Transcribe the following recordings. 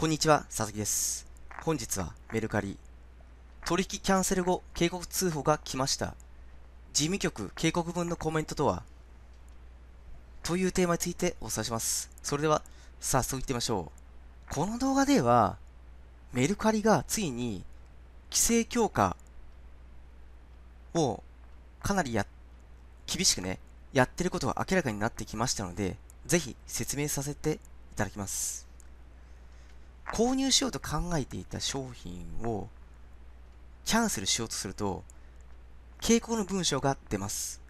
こんにちは、佐々木です。本日はメルカリ。取引キャンセル後、警告通報が来ました。事務局警告文のコメントとはというテーマについてお伝えします。それでは、早速いってみましょう。この動画では、メルカリがついに規制強化をかなり厳しくね、やってることが明らかになってきましたので、ぜひ説明させていただきます。購入しようと考えていた商品をキャンセルしようとすると、警告の文章が出ます。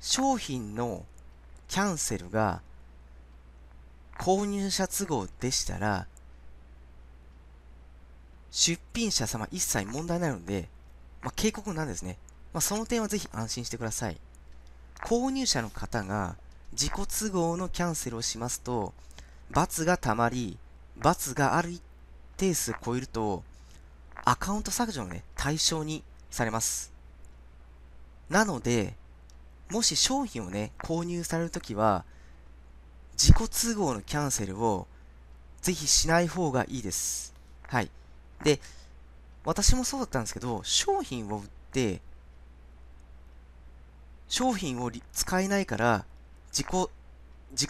商品のキャンセルが購入者都合でしたら、出品者様一切問題ないので、警告なんですね。その点はぜひ安心してください。購入者の方が自己都合のキャンセルをしますと、罰がたまり、罰がある一定数超えると、アカウント削除の対象にされます。なので、もし商品を購入されるときは、自己都合のキャンセルをぜひしない方がいいです。はい。で、私もそうだったんですけど、商品を売って、商品を使えないから、自己都合をキ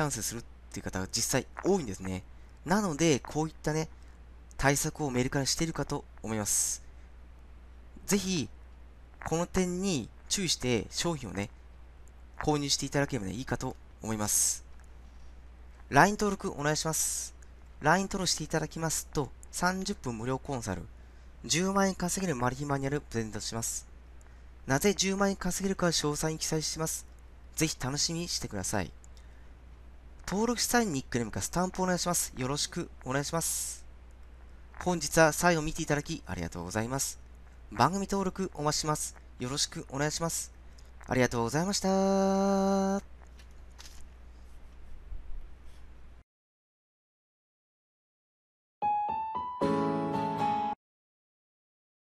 ャンセルするっていう方が実際多いんですね。なので、こういった対策をメルカリしているかと思います。ぜひ、この点に注意して商品を購入していただければいいかと思います。LINE 登録お願いします。LINE 登録していただきますと、30分無料コンサル、10万円稼げるマル秘マニュアルプレゼントします。なぜ10万円稼げるか詳細に記載します。ぜひ楽しみにしてください。登録したいニックネームかスタンプお願いします。よろしくお願いします。本日は最後見ていただきありがとうございます。番組登録お待ちします。よろしくお願いします。ありがとうございました。